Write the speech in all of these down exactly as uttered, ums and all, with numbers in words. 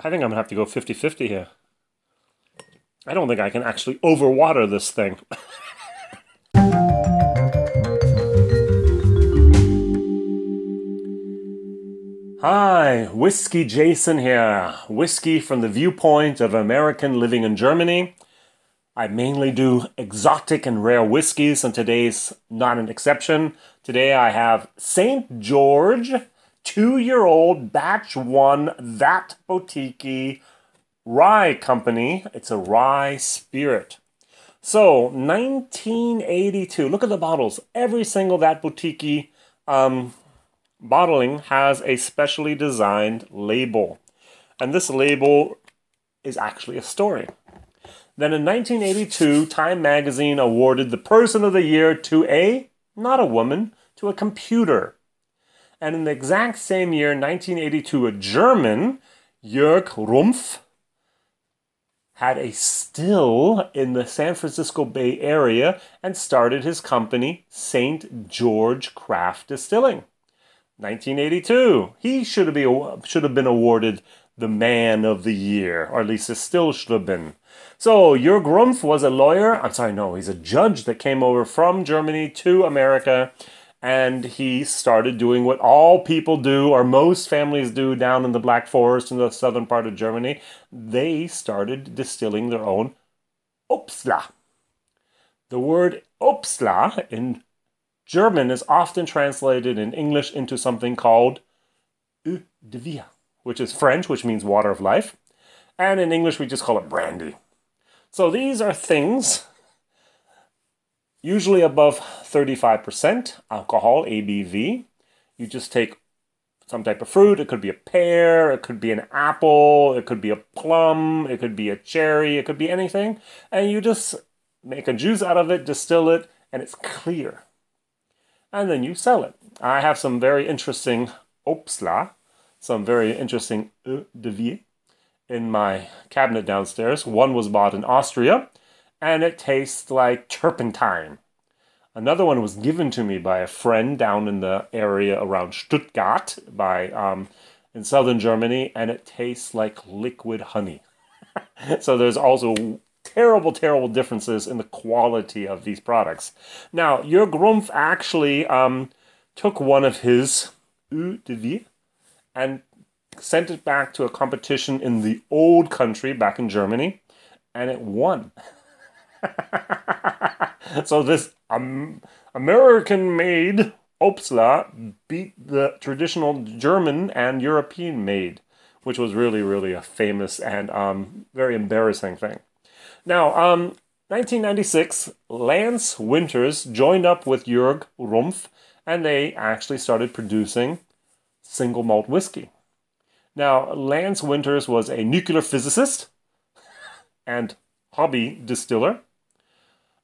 I think I'm going to have to go fifty fifty here. I don't think I can actually overwater this thing. Hi, Whiskey Jason here. Whiskey from the viewpoint of an American living in Germany. I mainly do exotic and rare whiskeys, and today's not an exception. Today I have Saint George, two-year-old batch one, That Boutique-y Rye Company. It's a rye spirit. So, nineteen eighty-two. Look at the bottles. Every single That Boutique-y um, bottling has a specially designed label, and this label is actually a story. Then in nineteen eighty-two, Time magazine awarded the person of the year to a, not a woman, to a computer. And in the exact same year, nineteen eighty-two, a German, Jörg Rupf, had a still in the San Francisco Bay Area and started his company, Saint George Craft Distilling. nineteen eighty-two, he should have, should have been awarded the man of the year, or at least it still should have been. So, Jörg Rupf was a lawyer, I'm sorry, no, he's a judge that came over from Germany to America, and he started doing what all people do, or most families do down in the Black Forest in the southern part of Germany. They started distilling their own Opsla. The word Opsla in German is often translated in English into something called Eau de Vie, which is French, which means water of life. And in English, we just call it brandy. So these are things, usually above thirty-five percent alcohol, A B V. You just take some type of fruit. It could be a pear, it could be an apple, it could be a plum, it could be a cherry, it could be anything. And you just make a juice out of it, distill it, and it's clear. And then you sell it. I have some very interesting Opsla, some very interesting Eau de Vie in my cabinet downstairs. One was bought in Austria, and it tastes like turpentine. Another one was given to me by a friend down in the area around Stuttgart, by um, in southern Germany, and it tastes like liquid honey. So there's also terrible, terrible differences in the quality of these products. Now, Jörg Rupf actually um, took one of his Eau de Vie and sent it back to a competition in the old country, back in Germany, and it won. So this um, American-made Opsla beat the traditional German and European-made, which was really, really a famous and um, very embarrassing thing. Now, um, nineteen ninety-six, Lance Winters joined up with Jörg Rupf, and they actually started producing single malt whiskey. Now, Lance Winters was a nuclear physicist and hobby distiller,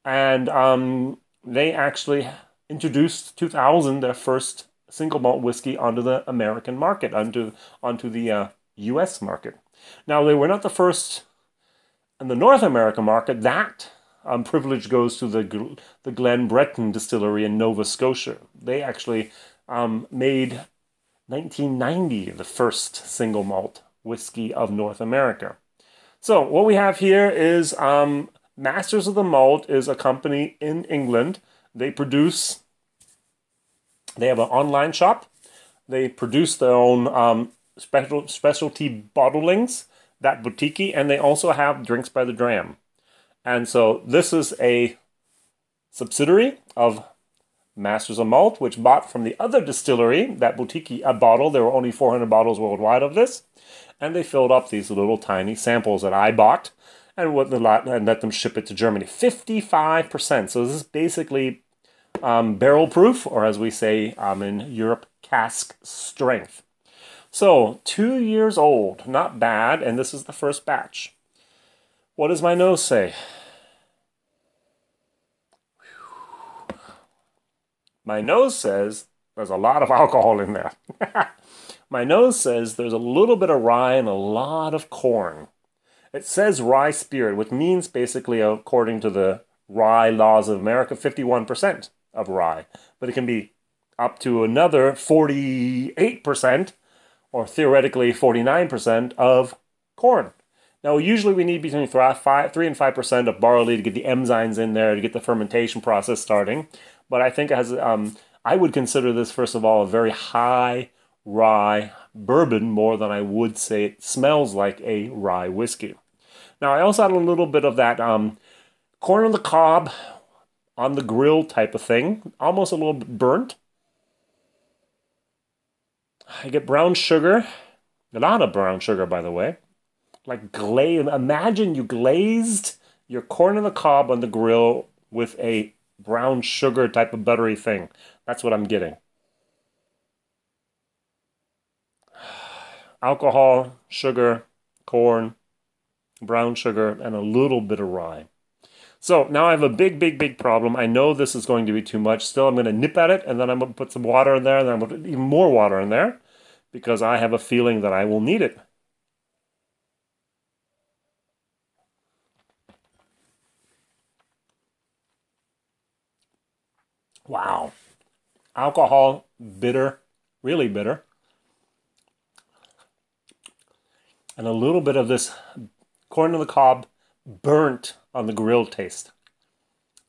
and um, they actually introduced two thousand their first single malt whiskey onto the American market, onto, onto the uh, U S market. Now, they were not the first. In the North American market, that um, privilege goes to the, the Glen Breton distillery in Nova Scotia. They actually um, made nineteen ninety the first single malt whiskey of North America. So what we have here is um, Masters of the Malt is a company in England. They produce, they have an online shop. They produce their own um, special, specialty bottlings, That Boutique-y, and they also have Drinks by the Dram. And so this is a subsidiary of Masters of Malt, which bought from the other distillery, That Boutique-y, a bottle. There were only four hundred bottles worldwide of this. And they filled up these little tiny samples that I bought and, with the lot, and let them ship it to Germany. fifty-five percent. So this is basically um, barrel proof, or as we say um, in Europe, cask strength. So, two years old, not bad, and this is the first batch. What does my nose say? Whew. My nose says there's a lot of alcohol in there. My nose says there's a little bit of rye and a lot of corn. It says rye spirit, which means basically, according to the rye laws of America, fifty-one percent of rye. But it can be up to another forty-eight percent. Or theoretically forty-nine percent of corn. Now, usually we need between three and five percent of barley to get the enzymes in there, to get the fermentation process starting. But I think it has, um, I would consider this, first of all, a very high rye bourbon more than I would say it smells like a rye whiskey. Now, I also had a little bit of that um, corn on the cob, on the grill type of thing. Almost a little bit burnt. I get brown sugar. A lot of brown sugar, by the way. Like glaze. Imagine you glazed your corn on the cob on the grill with a brown sugar type of buttery thing. That's what I'm getting. Alcohol, sugar, corn, brown sugar, and a little bit of rye. So now I have a big, big, big problem. I know this is going to be too much. Still, I'm going to nip at it, and then I'm going to put some water in there, and then I'm going to put even more water in there, because I have a feeling that I will need it. Wow. Alcohol, bitter, really bitter. And a little bit of this corn on the cob burnt on the grill taste.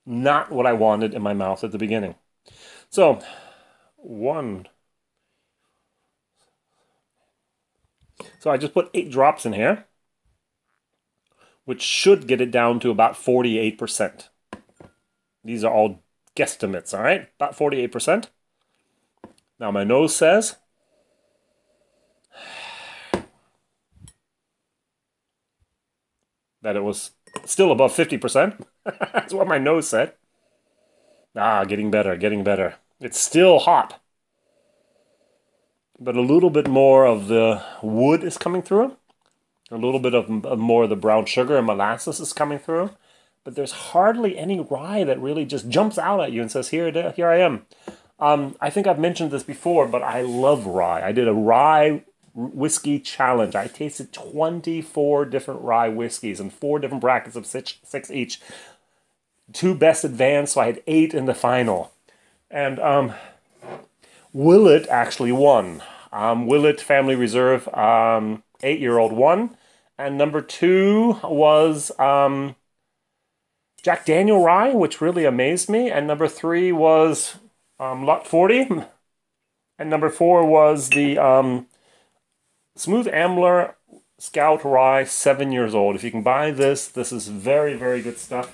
Not what I wanted in my mouth at the beginning. So, one. So I just put eight drops in here, which should get it down to about forty-eight percent. These are all guesstimates, all right? About forty-eight percent. Now my nose says... that it was still above fifty percent. That's what my nose said. Ah, getting better, getting better. It's still hot. But a little bit more of the wood is coming through. A little bit of more of the brown sugar and molasses is coming through. But there's hardly any rye that really just jumps out at you and says, here, here I am. Um, I think I've mentioned this before, but I love rye. I did a rye whiskey challenge. I tasted twenty-four different rye whiskeys in four different brackets of six, six each. Two best advanced, so I had eight in the final. And um, Willett actually won. Um, Willett Family Reserve, um, eight-year-old won. And number two was um, Jack Daniel Rye, which really amazed me. And number three was um, Lot forty. And number four was the... Um, Smooth Ambler Scout Rye, seven years old. If you can buy this, this is very, very good stuff.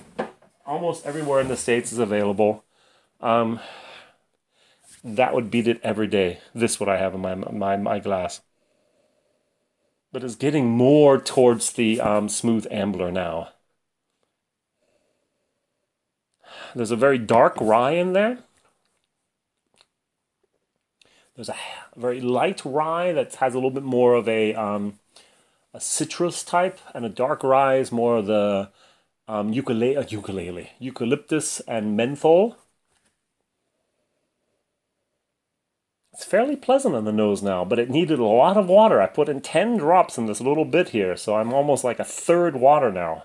Almost everywhere in the States is available. Um, that would beat it every day. This is what I have in my, my, my glass. But it's getting more towards the um, Smooth Ambler now. There's a very dark rye in there. There's a very light rye that has a little bit more of a, um, a citrus type, and a dark rye is more of the um, ukulele, ukulele, eucalyptus and menthol. It's fairly pleasant on the nose now, but it needed a lot of water. I put in ten drops in this little bit here, so I'm almost like a third water now.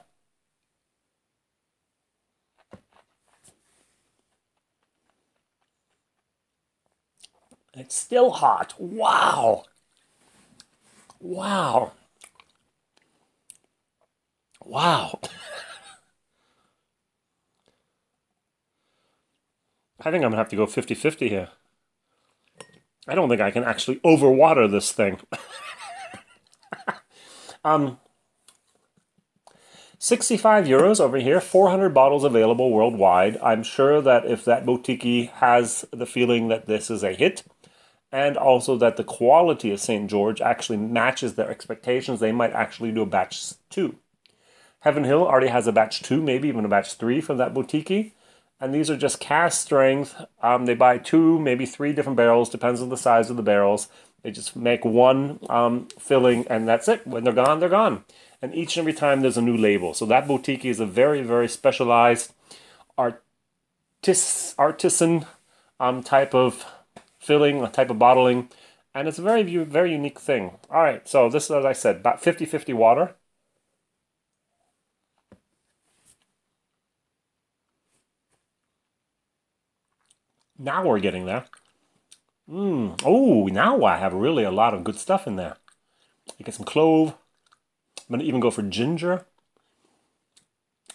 It's still hot. Wow. Wow. Wow. I think I'm going to have to go fifty fifty here. I don't think I can actually overwater this thing. um, sixty-five euros over here, four hundred bottles available worldwide. I'm sure that if That Boutique-y has the feeling that this is a hit, and also that the quality of Saint George actually matches their expectations, they might actually do a batch two. Heaven Hill already has a batch two, maybe even a batch three from That Boutique-y. And these are just cask strength. Um, they buy two, maybe three different barrels, depends on the size of the barrels. They just make one um, filling, and that's it. When they're gone, they're gone. And each and every time there's a new label. So That Boutique-y is a very, very specialized artis artisan um, type of... filling, a type of bottling, and it's a very, very unique thing. All right, so this is, as I said, about fifty fifty water. Now we're getting there. Mm. Oh, now I have really a lot of good stuff in there. You get some clove, I'm going to even go for ginger,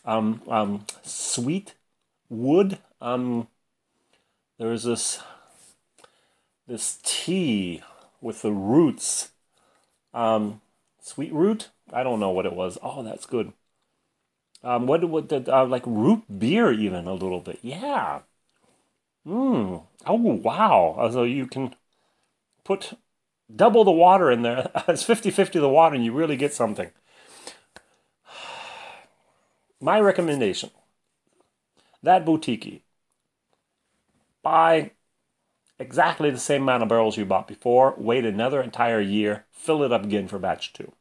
um, um, sweet wood. Um, there is this this tea with the roots, um, sweet root. I don't know what it was. Oh, that's good. Um, what what the, uh, like root beer even a little bit? Yeah. Mmm. Oh wow. So you can put double the water in there. It's fifty fifty the water and you really get something. My recommendation. That Boutique-y. Buy exactly the same amount of barrels you bought before. Wait another entire year. Fill it up again for batch two.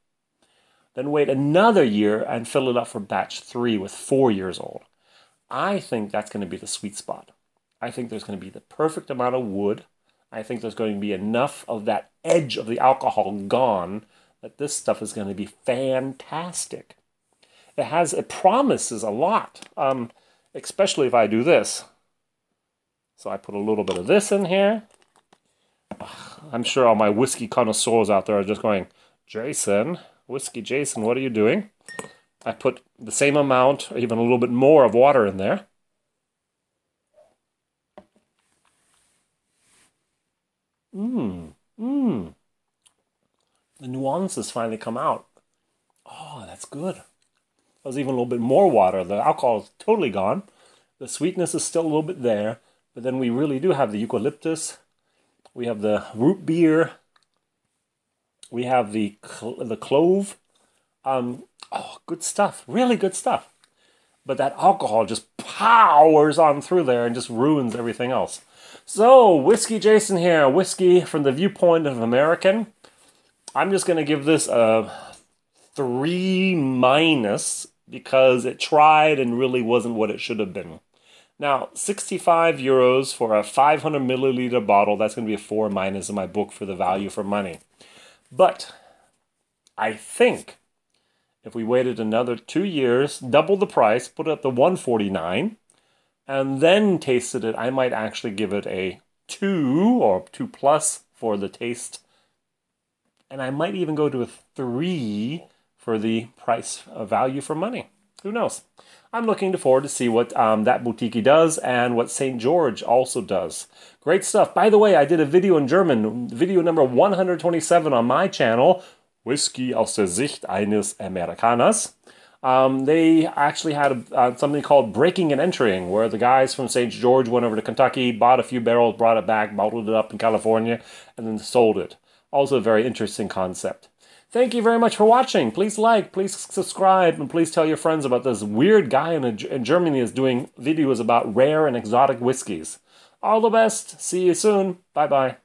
Then wait another year and fill it up for batch three with four years old. I think that's going to be the sweet spot. I think there's going to be the perfect amount of wood. I think there's going to be enough of that edge of the alcohol gone that this stuff is going to be fantastic. It has, it promises a lot, um, especially if I do this. So I put a little bit of this in here. I'm sure all my whiskey connoisseurs out there are just going, Jason, Whiskey Jason, what are you doing? I put the same amount, or even a little bit more of water in there. Mmm, mmm. The nuances finally come out. Oh, that's good. That was even a little bit more water. The alcohol is totally gone. The sweetness is still a little bit there. But then we really do have the eucalyptus. We have the root beer. We have the cl the clove. Um, oh, good stuff. Really good stuff. But that alcohol just powers on through there and just ruins everything else. So, Whiskey Jason here. Whiskey from the viewpoint of an American. I'm just going to give this a three minus because it tried and really wasn't what it should have been. Now, sixty-five euros for a five hundred milliliter bottle, that's going to be a four minus in my book for the value for money. But I think if we waited another two years, double the price, put it up to one forty-nine, and then tasted it, I might actually give it a two or two plus for the taste. And I might even go to a three for the price of value for money. Who knows? I'm looking forward to see what um, That Boutique-y does and what Saint George also does. Great stuff. By the way, I did a video in German, video number one hundred twenty-seven on my channel, Whisky aus der Sicht eines Amerikaners. Um, they actually had a, uh, something called Breaking and Entering, where the guys from Saint George went over to Kentucky, bought a few barrels, brought it back, bottled it up in California, and then sold it. Also a very interesting concept. Thank you very much for watching. Please like, please subscribe, and please tell your friends about this weird guy in, a, in Germany is doing videos about rare and exotic whiskeys. All the best. See you soon. Bye-bye.